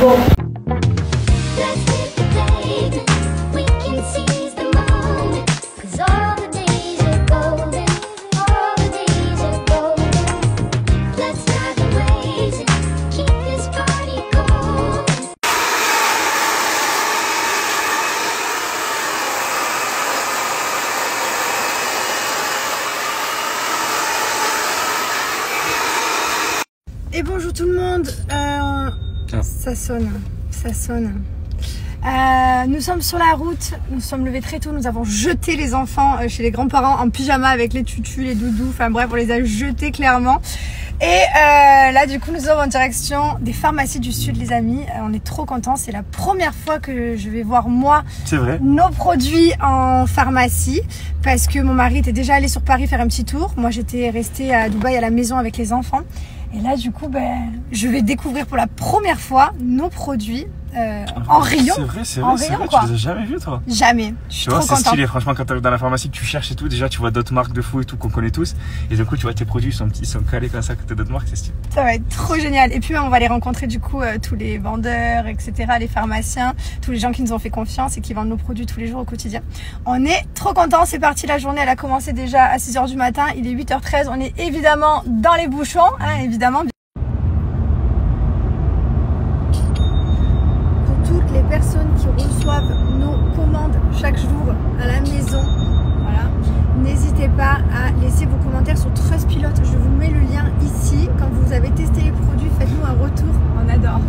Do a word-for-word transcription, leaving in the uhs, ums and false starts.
Bon. Et bonjour tout le monde, euh, ah. ça sonne, ça sonne. Euh, nous sommes sur la route, nous sommes levés très tôt, nous avons jeté les enfants chez les grands-parents en pyjama avec les tutus, les doudous, enfin bref, on les a jetés clairement. Et euh, là du coup nous sommes en direction des pharmacies du sud les amis, euh, on est trop contents, c'est la première fois que je vais voir moi vrai. nos produits en pharmacie. Parce que mon mari était déjà allé sur Paris faire un petit tour, moi j'étais restée à Dubaï à la maison avec les enfants. Et là, du coup, ben, je vais découvrir pour la première fois nos produits euh, en rayon. C'est vrai, c'est vrai, c'est vrai, quoi. Tu les as jamais vus, toi? Jamais. Je suis tu trop vois, c'est stylé. Franchement, quand tu es dans la pharmacie, que tu cherches et tout, déjà, tu vois d'autres marques de fou et tout qu'on connaît tous. Et du coup, tu vois, tes produits, ils sont, ils sont calés comme ça, côté d'autres marques, c'est stylé. Ça va être trop génial. Et puis, on va aller rencontrer, du coup, euh, tous les vendeurs, et cetera, les pharmaciens, tous les gens qui nous ont fait confiance et qui vendent nos produits tous les jours au quotidien. On est trop contents. C'est parti, la journée, elle a commencé déjà à six heures du matin. Il est huit heures treize. On est évidemment dans les bouchons, hein, évidemment. Pour toutes les personnes qui reçoivent nos commandes chaque jour à la maison, voilà, n'hésitez pas à laisser vos commentaires sur Trustpilot. Je vous mets le lien ici. Quand vous avez testé les produits, faites-nous un retour. On adore.